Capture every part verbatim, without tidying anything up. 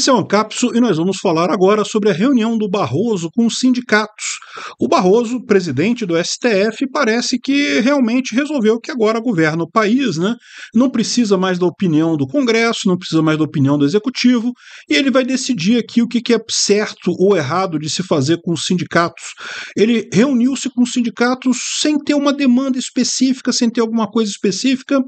Esse é o Ancapsu e nós vamos falar agora sobre a reunião do Barroso com os sindicatos. O Barroso, presidente do S T F, parece que realmente resolveu que agora governa o país, né? Não precisa mais da opinião do Congresso, não precisa mais da opinião do Executivo, e ele vai decidir aqui o que é certo ou errado de se fazer com os sindicatos. Ele reuniu-se com os sindicatos sem ter uma demanda específica, sem ter alguma coisa específica,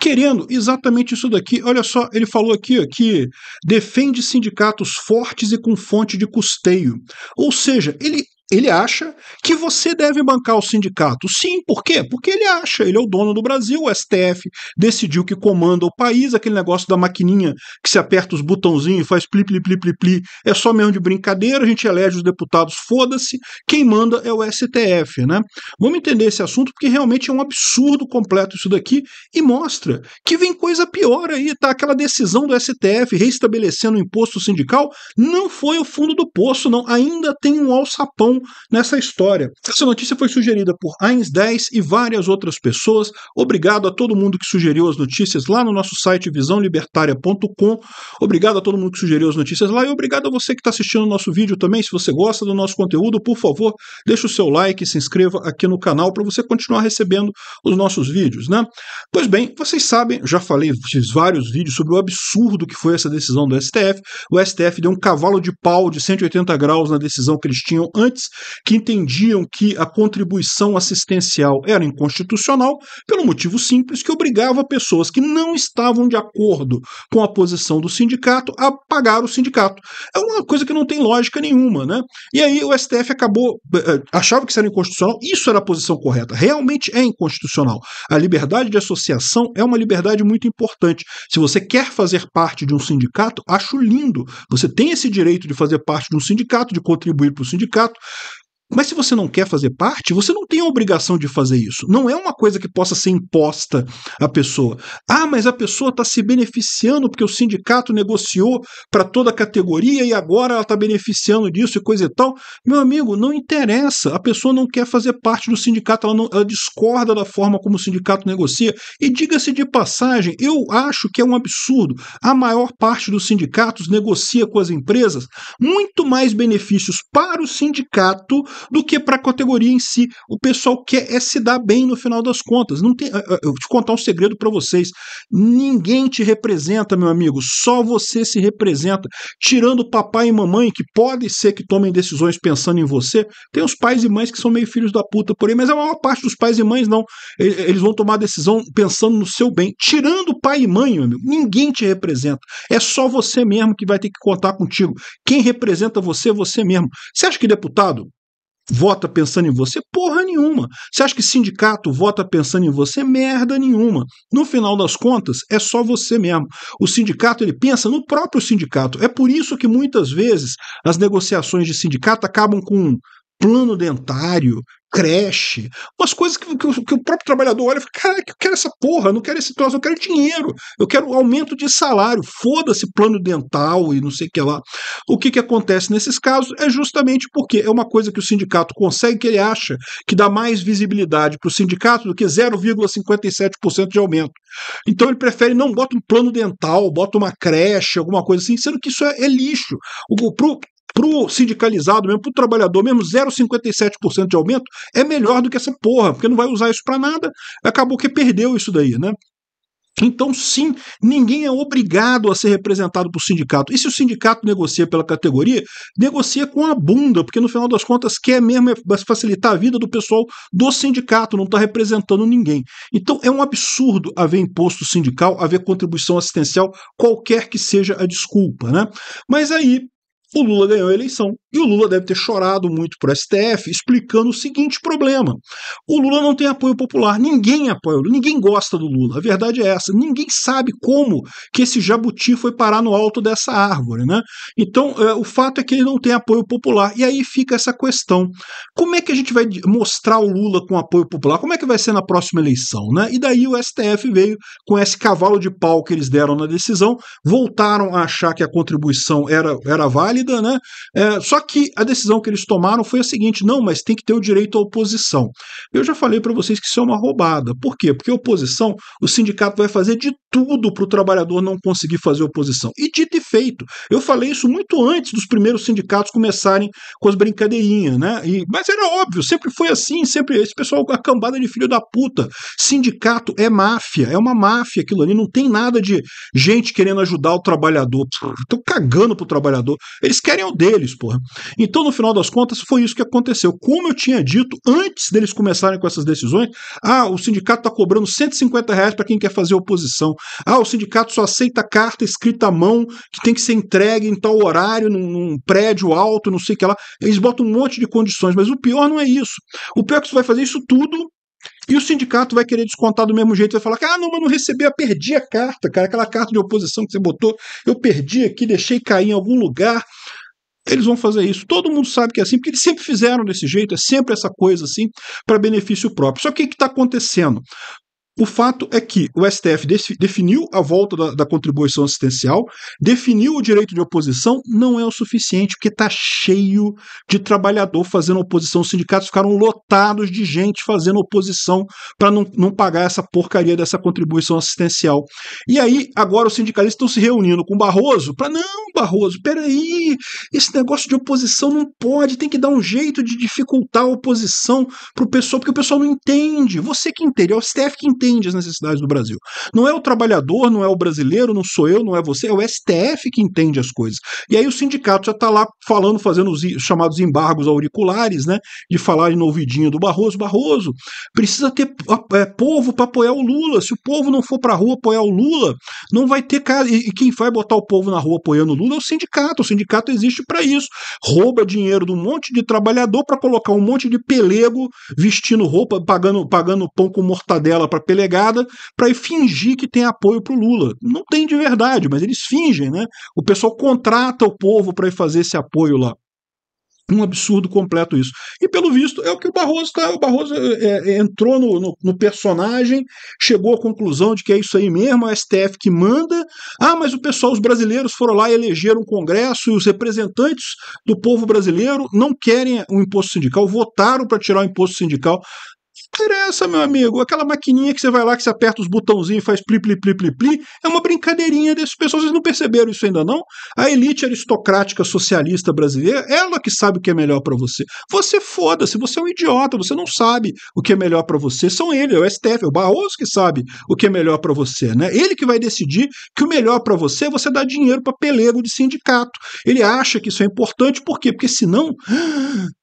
querendo exatamente isso daqui. Olha só, ele falou aqui ó, que defende sindicatos fortes e com fonte de custeio. Ou seja, ele Ele acha que você deve bancar o sindicato. Sim, por quê? Porque ele acha, ele é o dono do Brasil, o S T F decidiu que comanda o país, aquele negócio da maquininha que se aperta os botãozinhos e faz pli, pli, pli, pli, pli, é só mesmo de brincadeira, a gente elege os deputados, foda-se, quem manda é o S T F, né? Vamos entender esse assunto porque realmente é um absurdo completo isso daqui e mostra que vem coisa pior aí, tá? Aquela decisão do S T F reestabelecendo o imposto sindical não foi o fundo do poço, não, ainda tem um alçapão nessa história. Essa notícia foi sugerida por Ains dez e várias outras pessoas. Obrigado a todo mundo que sugeriu as notícias lá no nosso site visão libertária ponto com. Obrigado a todo mundo que sugeriu as notícias lá e obrigado a você que está assistindo o nosso vídeo também. Se você gosta do nosso conteúdo, por favor, deixa o seu like e se inscreva aqui no canal para você continuar recebendo os nossos vídeos, né? Pois bem, vocês sabem, já falei, fiz vários vídeos sobre o absurdo que foi essa decisão do S T F. O S T F deu um cavalo de pau de cento e oitenta graus na decisão que eles tinham antes, que entendiam que a contribuição assistencial era inconstitucional pelo motivo simples que obrigava pessoas que não estavam de acordo com a posição do sindicato a pagar o sindicato. É uma coisa que não tem lógica nenhuma, né? E aí o S T F acabou, achava que isso era inconstitucional, isso era a posição correta, realmente é inconstitucional. A liberdade de associação é uma liberdade muito importante. Se você quer fazer parte de um sindicato, acho lindo, você tem esse direito de fazer parte de um sindicato, de contribuir para o sindicato, mas se você não quer fazer parte, você não tem a obrigação de fazer isso. Não é uma coisa que possa ser imposta à pessoa. Ah, mas a pessoa está se beneficiando porque o sindicato negociou para toda a categoria e agora ela está beneficiando disso e coisa e tal. Meu amigo, não interessa. A pessoa não quer fazer parte do sindicato, ela, não, ela discorda da forma como o sindicato negocia. E diga-se de passagem, eu acho que é um absurdo. A maior parte dos sindicatos negocia com as empresas muito mais benefícios para o sindicato do que para a categoria em si. O pessoal quer é se dar bem no final das contas. Não tem, eu vou te contar um segredo para vocês. Ninguém te representa, meu amigo. Só você se representa. Tirando papai e mamãe, que pode ser que tomem decisões pensando em você, tem os pais e mães que são meio filhos da puta por aí, mas a maior parte dos pais e mães não. Eles vão tomar decisão pensando no seu bem. Tirando pai e mãe, meu amigo, ninguém te representa. É só você mesmo que vai ter que contar contigo. Quem representa você é você mesmo. Você acha que deputado vota pensando em você? Porra nenhuma. Você acha que sindicato vota pensando em você? Merda nenhuma. No final das contas, é só você mesmo. O sindicato, ele pensa no próprio sindicato. É por isso que muitas vezes as negociações de sindicato acabam com plano dentário, creche, umas coisas que, que, que o próprio trabalhador olha e fala, cara, eu quero essa porra, não quero esse troço, eu quero dinheiro, eu quero aumento de salário, foda-se plano dental e não sei o que lá. O que, que acontece nesses casos é justamente porque é uma coisa que o sindicato consegue, que ele acha que dá mais visibilidade para o sindicato do que zero vírgula cinquenta e sete por cento de aumento. Então ele prefere, não, bota um plano dental, bota uma creche, alguma coisa assim, sendo que isso é, é lixo. O, pro, Para o sindicalizado mesmo, para o trabalhador mesmo, zero vírgula cinquenta e sete por cento de aumento é melhor do que essa porra, porque não vai usar isso para nada, acabou que perdeu isso daí, né? Então, sim, ninguém é obrigado a ser representado por sindicato. E se o sindicato negocia pela categoria, negocia com a bunda, porque no final das contas quer mesmo facilitar a vida do pessoal do sindicato, não está representando ninguém. Então, é um absurdo haver imposto sindical, haver contribuição assistencial, qualquer que seja a desculpa, né? Mas aí o Lula ganhou a eleição. E o Lula deve ter chorado muito para o S T F, explicando o seguinte problema. O Lula não tem apoio popular. Ninguém apoia o Lula. Ninguém gosta do Lula. A verdade é essa. Ninguém sabe como que esse jabuti foi parar no alto dessa árvore, né? Então, é, o fato é que ele não tem apoio popular. E aí fica essa questão. Como é que a gente vai mostrar o Lula com apoio popular? Como é que vai ser na próxima eleição, né? E daí o S T F veio com esse cavalo de pau que eles deram na decisão, voltaram a achar que a contribuição era, era válida, válida, né? É, só que a decisão que eles tomaram foi a seguinte: não, mas tem que ter o direito à oposição. Eu já falei para vocês que isso é uma roubada. Por quê? Porque a oposição, o sindicato vai fazer de tudo para o trabalhador não conseguir fazer oposição. E dito e feito, eu falei isso muito antes dos primeiros sindicatos começarem com as brincadeirinhas, né? E, mas era óbvio, sempre foi assim, sempre esse pessoal com a cambada de filho da puta. Sindicato é máfia, é uma máfia aquilo ali, não tem nada de gente querendo ajudar o trabalhador. Estão cagando pro trabalhador, eles querem o deles, porra. Então, no final das contas, foi isso que aconteceu. Como eu tinha dito, antes deles começarem com essas decisões, ah, o sindicato tá cobrando cento e cinquenta reais para quem quer fazer oposição. Ah, o sindicato só aceita carta escrita à mão, que tem que ser entregue em tal horário, num, num prédio alto, não sei o que lá. Eles botam um monte de condições, mas o pior não é isso. O pior é que você vai fazer isso tudo e o sindicato vai querer descontar do mesmo jeito, vai falar que, ah, não, mas não recebi, eu perdi a carta, cara, aquela carta de oposição que você botou, eu perdi aqui, deixei cair em algum lugar. Eles vão fazer isso. Todo mundo sabe que é assim, porque eles sempre fizeram desse jeito, é sempre essa coisa assim, para benefício próprio. Só que o que está acontecendo? O fato é que o S T F definiu a volta da, da contribuição assistencial, definiu o direito de oposição, não é o suficiente, porque está cheio de trabalhador fazendo oposição. Os sindicatos ficaram lotados de gente fazendo oposição para não, não pagar essa porcaria dessa contribuição assistencial. E aí, agora os sindicalistas estão se reunindo com o Barroso para, não, Barroso, peraí, esse negócio de oposição não pode, tem que dar um jeito de dificultar a oposição para o pessoal, porque o pessoal não entende. Você que entende, é o S T F que entende. Entende as necessidades do Brasil. Não é o trabalhador, não é o brasileiro, não sou eu, não é você, é o S T F que entende as coisas. E aí o sindicato já está lá falando, fazendo os chamados embargos auriculares, né, de falar no ouvidinho do Barroso. Barroso, precisa ter é, povo para apoiar o Lula. Se o povo não for para a rua apoiar o Lula, não vai ter caso. E quem vai botar o povo na rua apoiando o Lula é o sindicato. O sindicato existe para isso. Rouba dinheiro de um monte de trabalhador para colocar um monte de pelego vestindo roupa, pagando, pagando pão com mortadela para legada, para fingir que tem apoio para o Lula. Não tem de verdade, mas eles fingem, né? O pessoal contrata o povo para ir fazer esse apoio lá. Um absurdo completo isso. E pelo visto é o que o Barroso tá, o Barroso é, é, entrou no, no, no personagem, chegou à conclusão de que é isso aí mesmo, a S T F que manda. Ah, mas o pessoal, os brasileiros foram lá e elegeram um congresso e os representantes do povo brasileiro não querem o imposto sindical, votaram para tirar o imposto sindical. Que interessa, meu amigo? Aquela maquininha que você vai lá, que você aperta os botãozinhos e faz pli, pli, pli, pli, pli, é uma brincadeirinha desse pessoal. Vocês não perceberam isso ainda, não? A elite aristocrática socialista brasileira, ela que sabe o que é melhor para você. Você foda-se, você é um idiota, você não sabe o que é melhor para você. São eles, é o S T F, é o Barroso que sabe o que é melhor para você, né? Ele que vai decidir que o melhor para você é você dar dinheiro para pelego de sindicato. Ele acha que isso é importante, por quê? Porque senão...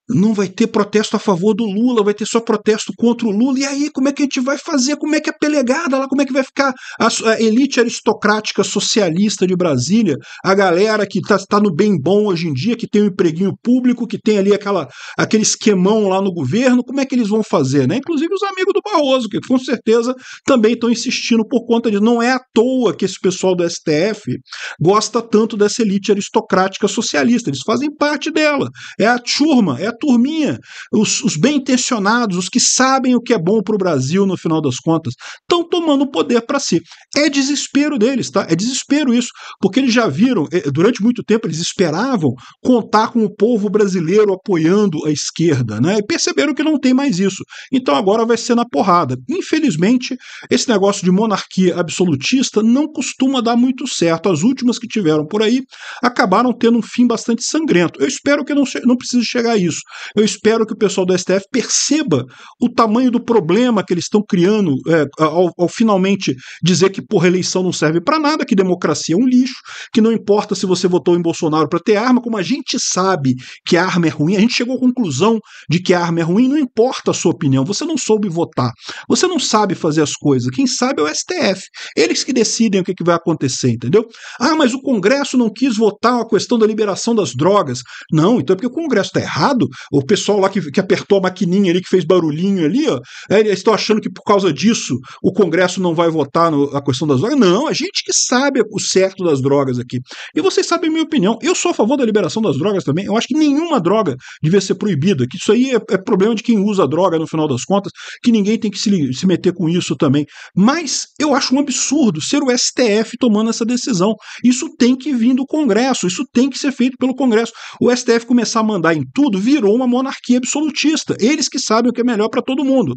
não vai ter protesto a favor do Lula, vai ter só protesto contra o Lula. E aí, como é que a gente vai fazer? Como é que é a pelegada lá? Como é que vai ficar a elite aristocrática socialista de Brasília? A galera que tá, tá no bem bom hoje em dia, que tem um empreguinho público, que tem ali aquela, aquele esquemão lá no governo, como é que eles vão fazer, né? Inclusive os amigos do Barroso, que com certeza também estão insistindo por conta disso. Não é à toa que esse pessoal do S T F gosta tanto dessa elite aristocrática socialista. Eles fazem parte dela. É a turma, é a turminha, os, os bem-intencionados, os que sabem o que é bom para o Brasil no final das contas, estão tomando o poder para si. É desespero deles, tá? É desespero isso, porque eles já viram, durante muito tempo eles esperavam contar com o povo brasileiro apoiando a esquerda, né? E perceberam que não tem mais isso. Então agora vai ser na porrada. Infelizmente, esse negócio de monarquia absolutista não costuma dar muito certo. As últimas que tiveram por aí acabaram tendo um fim bastante sangrento. Eu espero que não, não precise chegar a isso. Eu espero que o pessoal do S T F perceba o tamanho do problema que eles estão criando é, ao, ao finalmente dizer que porra, eleição não serve para nada, que democracia é um lixo, que não importa se você votou em Bolsonaro para ter arma, como a gente sabe que a arma é ruim, a gente chegou à conclusão de que a arma é ruim, não importa a sua opinião, você não soube votar, você não sabe fazer as coisas, quem sabe é o S T F, eles que decidem o que, que vai acontecer, entendeu? Ah, mas o Congresso não quis votar a questão da liberação das drogas. Não, então é porque o Congresso está errado, o pessoal lá que, que apertou a maquininha ali, que fez barulhinho ali, ó, é, eles estão achando que por causa disso o Congresso não vai votar no, a questão das drogas. Não, a gente que sabe o certo das drogas aqui. E vocês sabem a minha opinião. Eu sou a favor da liberação das drogas também. Eu acho que nenhuma droga devia ser proibida, que isso aí é, é problema de quem usa a droga no final das contas, que ninguém tem que se, se meter com isso também. Mas eu acho um absurdo ser o S T F tomando essa decisão. Isso tem que vir do Congresso, isso tem que ser feito pelo Congresso. O S T F começar a mandar em tudo virou uma monarquia absolutista. Eles que sabem o que é melhor para todo mundo.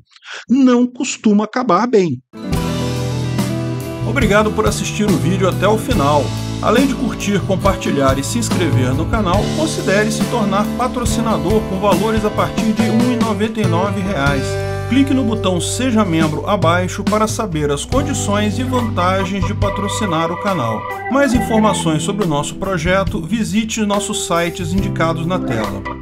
Não costuma acabar bem. Obrigado por assistir o vídeo até o final. Além de curtir, compartilhar e se inscrever no canal, considere se tornar patrocinador com valores a partir de um real e noventa e nove centavos. Clique no botão Seja Membro abaixo para saber as condições e vantagens de patrocinar o canal. Mais informações sobre o nosso projeto, visite nossos sites indicados na tela.